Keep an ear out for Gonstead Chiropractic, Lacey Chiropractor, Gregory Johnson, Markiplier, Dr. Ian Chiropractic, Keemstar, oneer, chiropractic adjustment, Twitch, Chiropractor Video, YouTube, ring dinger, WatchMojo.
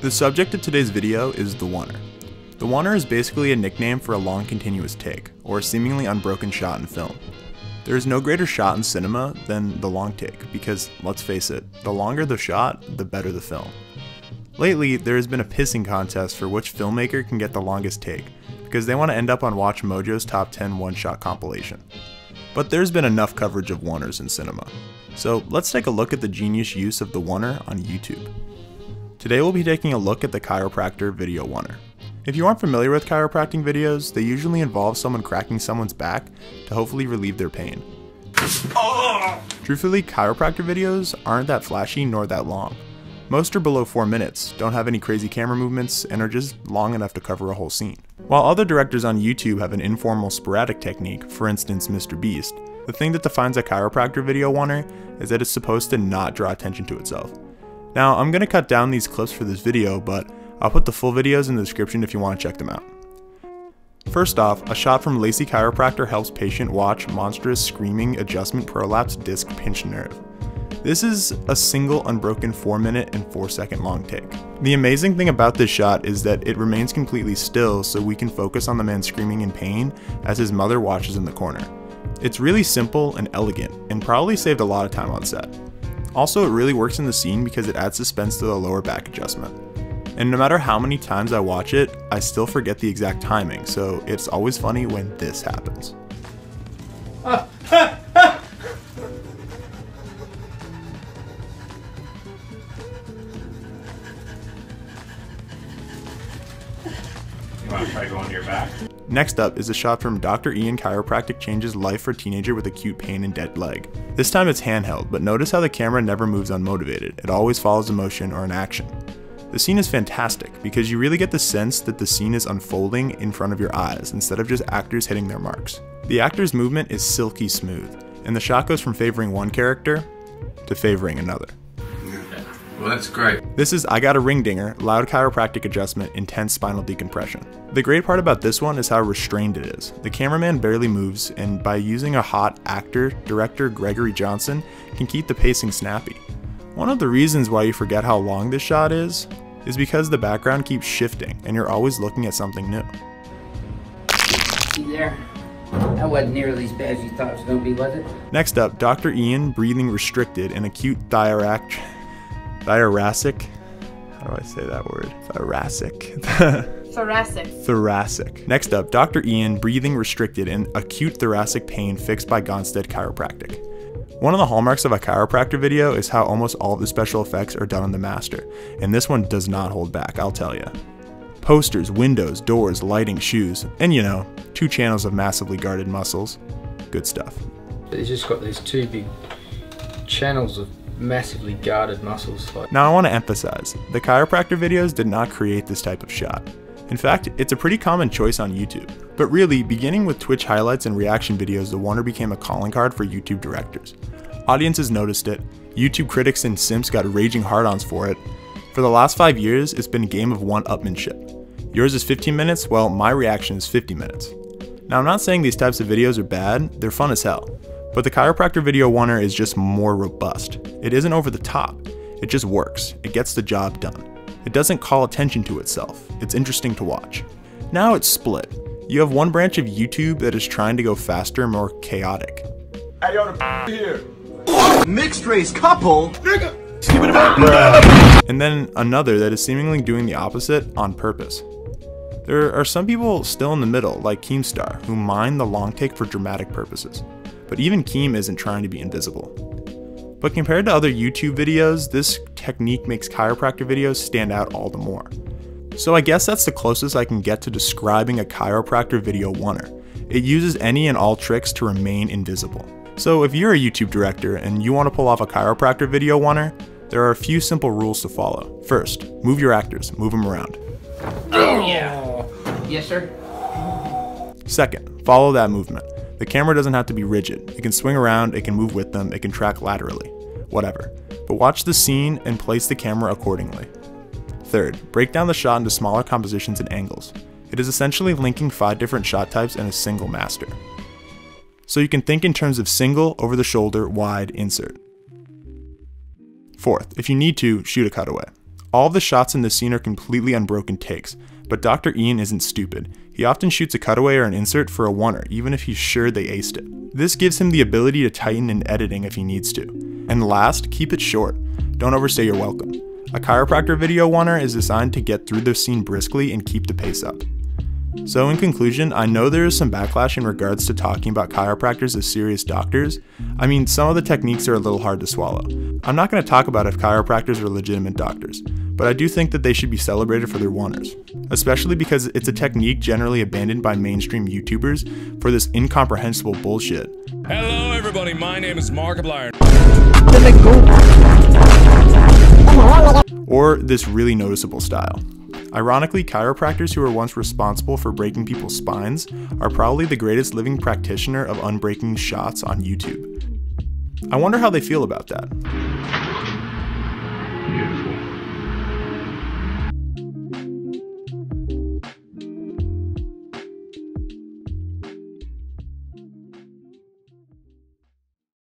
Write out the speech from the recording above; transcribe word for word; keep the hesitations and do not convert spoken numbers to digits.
The subject of today's video is the oneer. The oneer is basically a nickname for a long continuous take, or a seemingly unbroken shot in film. There is no greater shot in cinema than the long take, because let's face it, the longer the shot, the better the film. Lately, there has been a pissing contest for which filmmaker can get the longest take, because they want to end up on WatchMojo's top ten one-shot compilation. But there's been enough coverage of oneers in cinema, so let's take a look at the genius use of the oneer on YouTube. Today we'll be taking a look at the chiropractor video oneer. If you aren't familiar with chiropractic videos, they usually involve someone cracking someone's back to hopefully relieve their pain. Oh! Truthfully, chiropractor videos aren't that flashy nor that long. Most are below four minutes, don't have any crazy camera movements, and are just long enough to cover a whole scene. While other directors on YouTube have an informal sporadic technique, for instance Mister Beast, the thing that defines a chiropractor video oneer is that it's supposed to not draw attention to itself. Now, I'm going to cut down these clips for this video, but I'll put the full videos in the description if you want to check them out. First off, a shot from Lacey Chiropractor helps patient watch monstrous screaming adjustment prolapse disc pinched nerve. This is a single unbroken four minute and four second long take. The amazing thing about this shot is that it remains completely still so we can focus on the man screaming in pain as his mother watches in the corner. It's really simple and elegant, and probably saved a lot of time on set. Also, it really works in the scene because it adds suspense to the lower back adjustment. And no matter how many times I watch it, I still forget the exact timing, so it's always funny when this happens. Uh, ha! Try to go on your back. Next up is a shot from Doctor Ian Chiropractic changes life for teenager with acute pain and dead leg. This time it's handheld, but notice how the camera never moves unmotivated, it always follows a motion or an action. The scene is fantastic because you really get the sense that the scene is unfolding in front of your eyes instead of just actors hitting their marks. The actor's movement is silky smooth, and the shot goes from favoring one character to favoring another. Well, that's great. This is I Got a Ring Dinger, loud chiropractic adjustment, intense spinal decompression. The great part about this one is how restrained it is. The cameraman barely moves, and by using a hot actor, director Gregory Johnson can keep the pacing snappy. One of the reasons why you forget how long this shot is, is because the background keeps shifting and you're always looking at something new. See there? That wasn't nearly as bad as you thought it was going to be, was it? Next up, Doctor Ian breathing restricted and acute thyroid. Thoracic, how do I say that word? Thoracic. Thoracic. Thoracic. Next up, Doctor Ian, breathing restricted and acute thoracic pain fixed by Gonstead Chiropractic. One of the hallmarks of a chiropractor video is how almost all of the special effects are done on the master, and this one does not hold back, I'll tell you. Posters, windows, doors, lighting, shoes, and you know, two channels of massively guarded muscles. Good stuff. It's just got these two big channels of massively guarded muscles. Like. Now I want to emphasize, the chiropractor videos did not create this type of shot. In fact, it's a pretty common choice on YouTube. But really, beginning with Twitch highlights and reaction videos, the oneer became a calling card for YouTube directors. Audiences noticed it, YouTube critics and simps got raging hard-ons for it. For the last five years, it's been a game of one-upmanship. Yours is fifteen minutes, well, my reaction is fifty minutes. Now I'm not saying these types of videos are bad, they're fun as hell. But the chiropractor video oneer is just more robust. It isn't over the top, it just works, it gets the job done. It doesn't call attention to itself, it's interesting to watch. Now it's split. You have one branch of YouTube that is trying to go faster and more chaotic. I don't here. Mixed race couple? Nigga! And then another that is seemingly doing the opposite on purpose. There are some people still in the middle, like Keemstar, who mine the long take for dramatic purposes. But even Keem isn't trying to be invisible. But compared to other YouTube videos, this technique makes chiropractor videos stand out all the more. So I guess that's the closest I can get to describing a chiropractor video oneer. It uses any and all tricks to remain invisible. So if you're a YouTube director and you want to pull off a chiropractor video oneer, there are a few simple rules to follow. First, move your actors, move them around. Oh yeah. Yes, sir. Second, follow that movement. The camera doesn't have to be rigid, it can swing around, it can move with them, it can track laterally, whatever. But watch the scene and place the camera accordingly. Third, break down the shot into smaller compositions and angles. It is essentially linking five different shot types in a single master. So you can think in terms of single, over the shoulder, wide, insert. Fourth, if you need to, shoot a cutaway. All the shots in this scene are completely unbroken takes, but Doctor Ian isn't stupid. He often shoots a cutaway or an insert for a oneer, even if he's sure they aced it. This gives him the ability to tighten in editing if he needs to. And last, keep it short. Don't overstay your welcome. A chiropractor video oneer is designed to get through the scene briskly and keep the pace up. So in conclusion, I know there is some backlash in regards to talking about chiropractors as serious doctors. I mean, some of the techniques are a little hard to swallow. I'm not going to talk about if chiropractors are legitimate doctors, but I do think that they should be celebrated for their oneers, especially because it's a technique generally abandoned by mainstream YouTubers for this incomprehensible bullshit. Hello everybody, my name is Markiplier. Or this really noticeable style. Ironically, chiropractors who were once responsible for breaking people's spines are probably the greatest living practitioner of unbreaking shots on YouTube. I wonder how they feel about that.